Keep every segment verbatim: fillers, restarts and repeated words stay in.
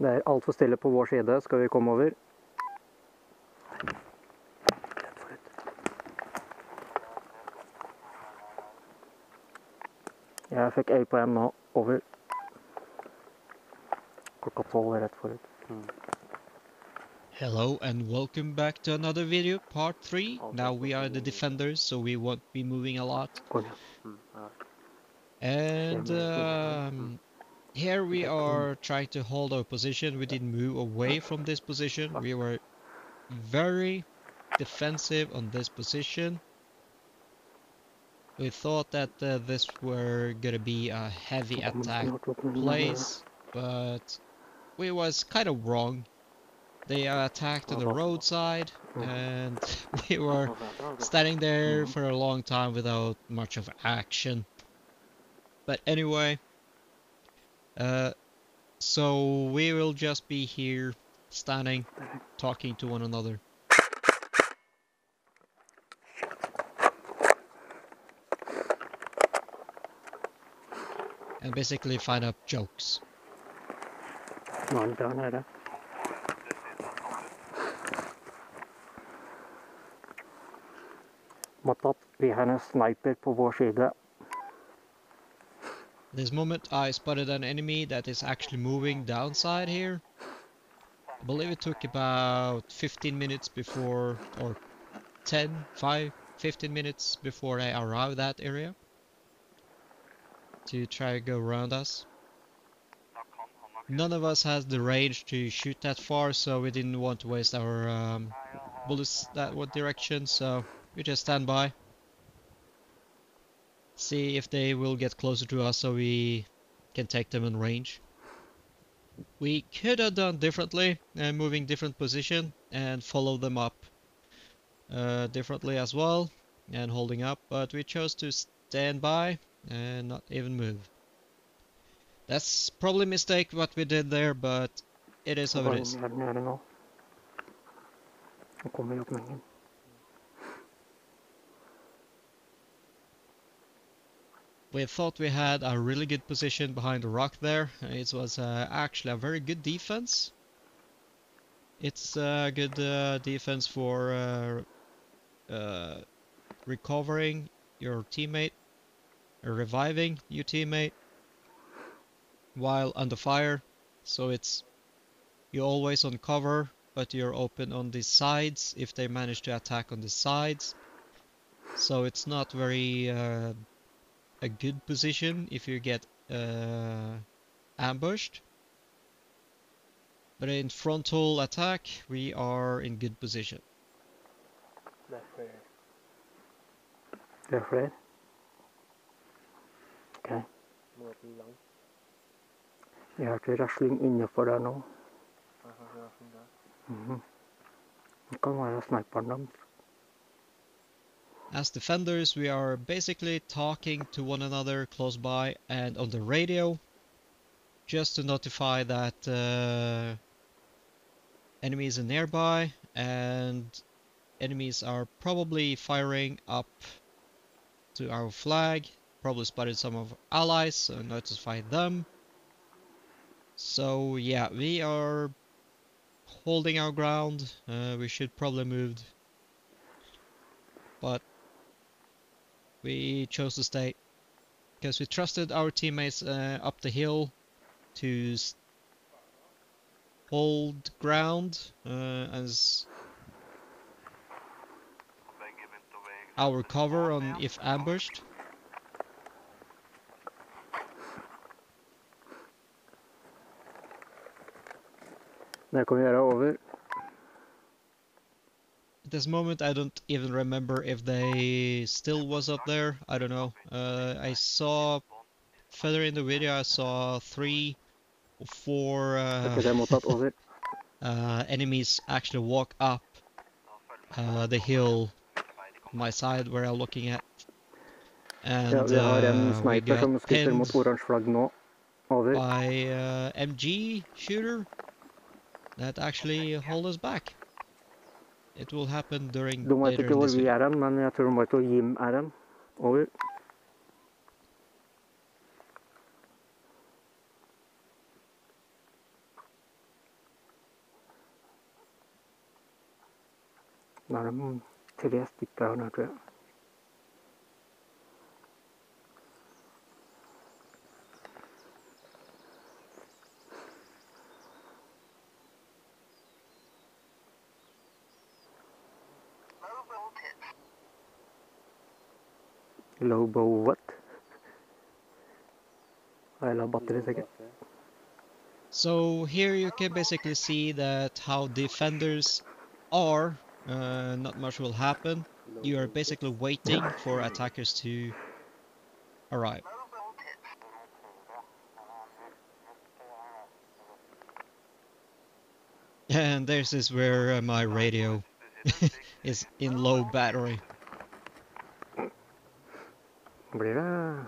Det er alt for stille på vår side, skal vi komme over. Jeg fikk A P M nå, over. Klokka tolv er rett forut. Hello and welcome back to another video, part three. Now we are the defenders, so we won't be moving a lot. And um, here we are trying to hold our position. We didn't move away from this position. We were very defensive on this position. We thought that uh, this were gonna be a heavy attack place, but we was kind of wrong. They attacked on the roadside, and we were standing there for a long time without much of action. But anyway, uh, so we will just be here, standing, talking to one another. And basically find up jokes. No, I'm down here. We had a sniper på vår side. This moment I spotted an enemy that is actually moving downside here. I believe it took about fifteen minutes before, or ten, five, fifteen minutes before I arrived that area to try to go around us. None of us has the range to shoot that far, so we didn't want to waste our um, bullets that one direction, so we just stand by. See if they will get closer to us so we can take them in range. We could have done differently, uh, moving different position and follow them up uh, differently as well and holding up, but we chose to stand by and not even move. That's probably a mistake what we did there, but it is how it is. We thought we had a really good position behind the rock there. It was uh, actually a very good defense. It's a good uh, defense for uh, uh, recovering your teammate, or reviving your teammate while under fire. So it's you're always on cover, but you're open on the sides if they manage to attack on the sides. So it's not very... Uh, a good position if you get uh, ambushed, but in frontal attack we are in good position. Left rear. Left rear. Okay. You have to rushing in the further now. Mhm. Come on, sniper them. As defenders, we are basically talking to one another close by and on the radio, just to notify that uh, enemies are nearby and enemies are probably firing up to our flag. Probably spotted some of our allies, so notify them. So yeah, we are holding our ground. Uh, we should probably move, but we chose to stay because we trusted our teammates uh, up the hill to hold ground uh, as our cover on if ambushed. Now come here over. At this moment I don't even remember if they still was up there, I don't know. Uh, I saw, further in the video I saw three or four uh, uh, enemies actually walk up uh, the hill on my side where I'm looking at. And uh, we got pinned by uh, M G shooter that actually hold us back. It will happen during the later in this video. Over. Maramon terrestric ground trail. Low bow what? I'll have batteries again. So here you can basically see that how defenders are. Uh, not much will happen. You are basically waiting for attackers to arrive. And this is where my radio is in low battery. Brera.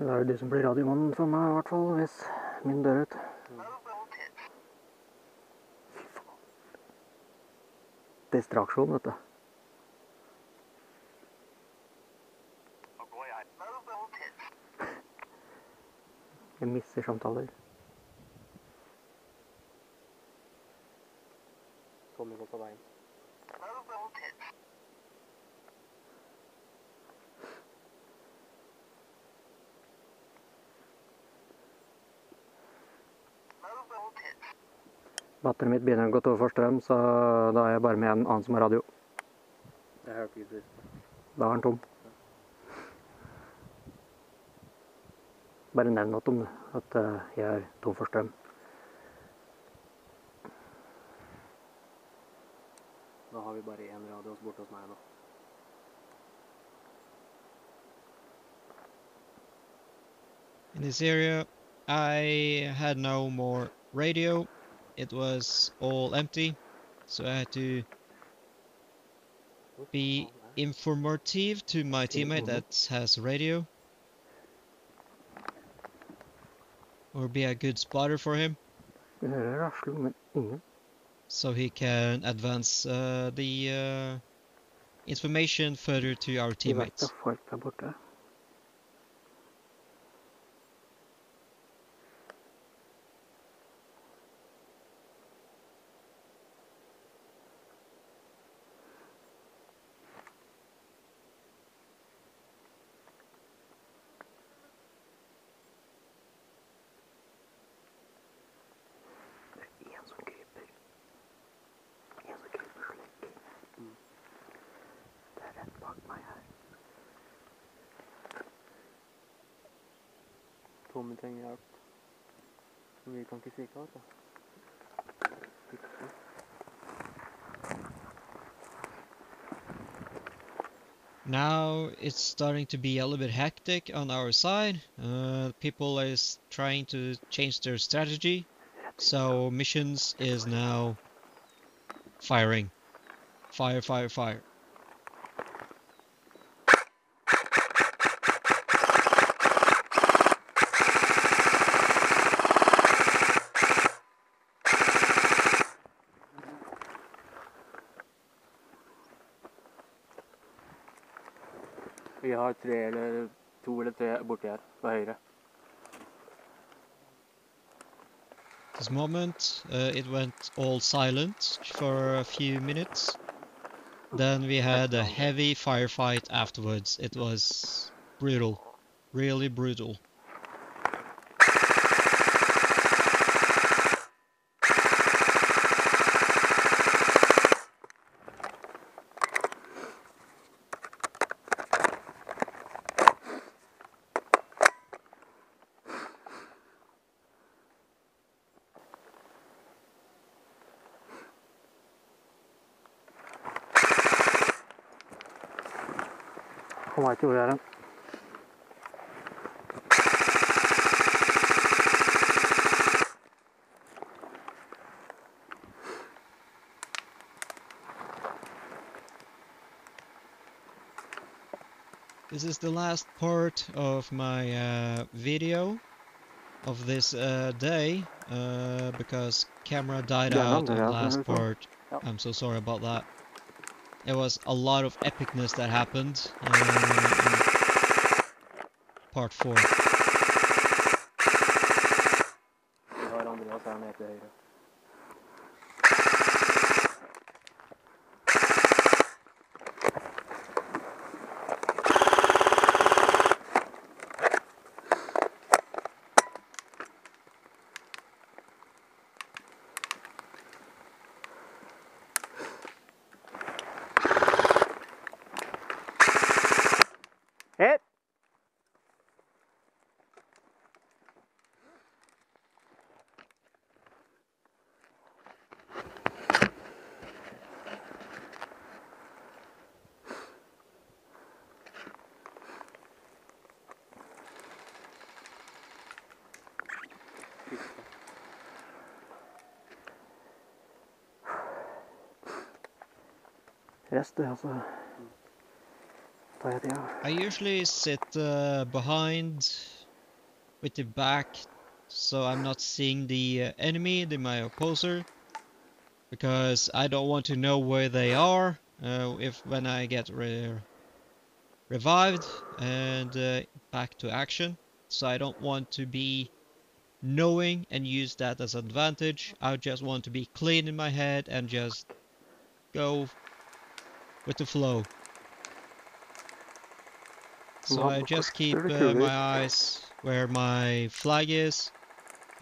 Da er det du som blir radiomannen for meg, i hvert fall, hvis min dør ut. Fy faen. Distraksjon, vet du. Jeg misser samtaler. Kommer godt av veien. Batteriet mitt begynner å gå over for strøm, så da er jeg bare med en annen som har radio. Jeg hørte ikke det. Da er den tom. Bare nevn noe om det, at jeg er tom for strøm. Da har vi bare en radio borte hos meg nå. In this area, I had no more radio. It was all empty, so I had to be informative to my teammate that has radio, or be a good spotter for him, so he can advance uh, the uh, information further to our teammates. Tommy trenger hjelp, men vi kan ikke svike av det. Now it's starting to be a little bit hectic on our side. Uh, people is trying to change their strategy, so missions is now firing. Fire, fire, fire. Vi har tre eller to eller tre borte her, på høyre. At this moment, uh, it went all silent for a few minutes. Then we had a heavy firefight afterwards. It was brutal, really brutal. Han vet ikke hvor jeg er hen. This is the last part of my uh, video of this uh, day, uh, because camera died yeah, out on the last part. Yep. I'm so sorry about that. There was a lot of epicness that happened uh, in part four. I usually sit uh, behind with the back, so I'm not seeing the uh, enemy, the my opposer, because I don't want to know where they are uh, if when I get re revived and uh, back to action. So I don't want to be knowing and use that as an advantage. I just want to be clean in my head and just go with the flow. So I just keep uh, my eyes where my flag is,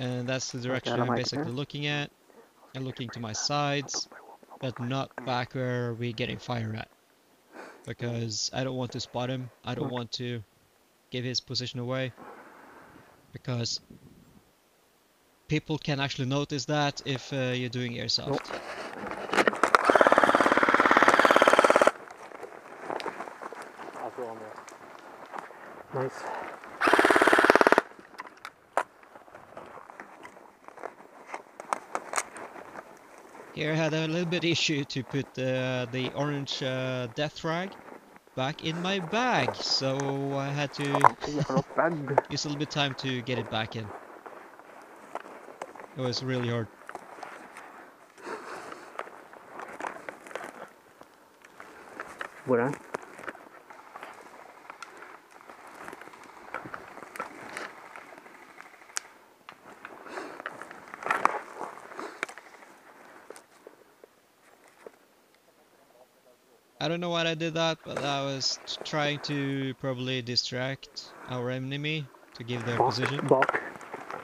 and that's the direction I'm basically looking at, and looking to my sides, but not back where we're getting fire at, because I don't want to spot him. I don't want to give his position away, because people can actually notice that if uh, you're doing airsoft. Nice. Here I had a little bit issue to put uh, the orange uh, death frag back in my bag, so I had to use a little bit time to get it back in. It was really hard. What on? I don't know why I did that, but I was trying to probably distract our enemy to give their back, position. Back.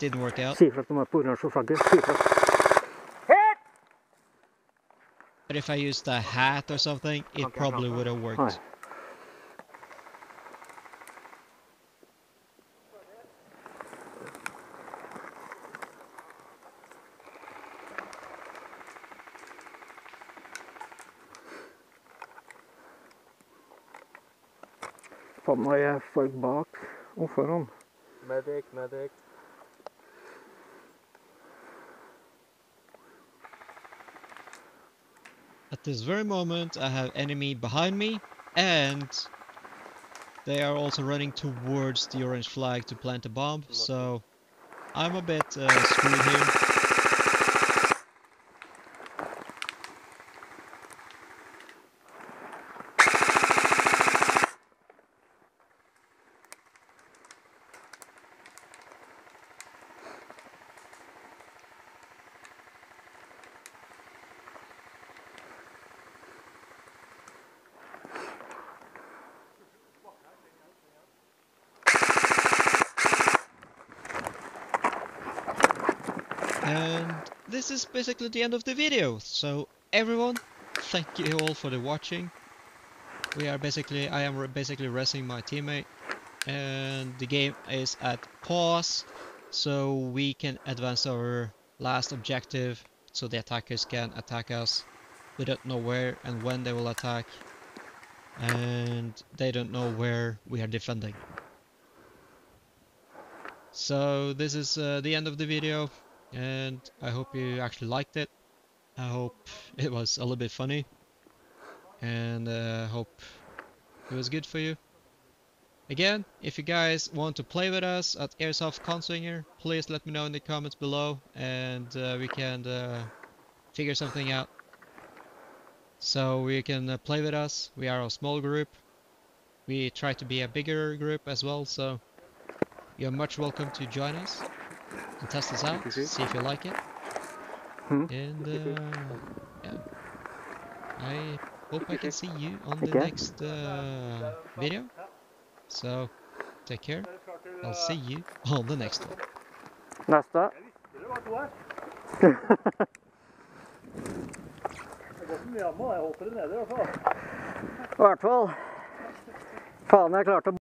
Didn't work out. But if I used a hat or something, it okay, probably would have worked. Hi. Når jeg folk bak og foran. Medic, medic. At this very moment I have enemy behind me, and they are also running towards the orange flag to plant a bomb, so I'm a bit uh, screwed here. And this is basically the end of the video. So everyone, thank you all for the watching. We are basically, I am basically resting my teammate, and the game is at pause, so we can advance our last objective, so the attackers can attack us. We don't know where and when they will attack, and they don't know where we are defending. So this is uh, the end of the video. And I hope you actually liked it. I hope it was a little bit funny, and I uh, hope It was good for you. Again, if you guys want to play with us at Airsoft Konsinger, please let me know in the comments below, and uh, we can uh, figure something out. So you can uh, play with us. We are a small group. We try to be a bigger group as well, so you're much welcome to join us and test us out, see if you like it. Hmm? And uh, yeah, I hope I can see you on the next uh, video. So take care. I'll see you on the next one. Nesta. I hvert fall. Faen, jeg klarte å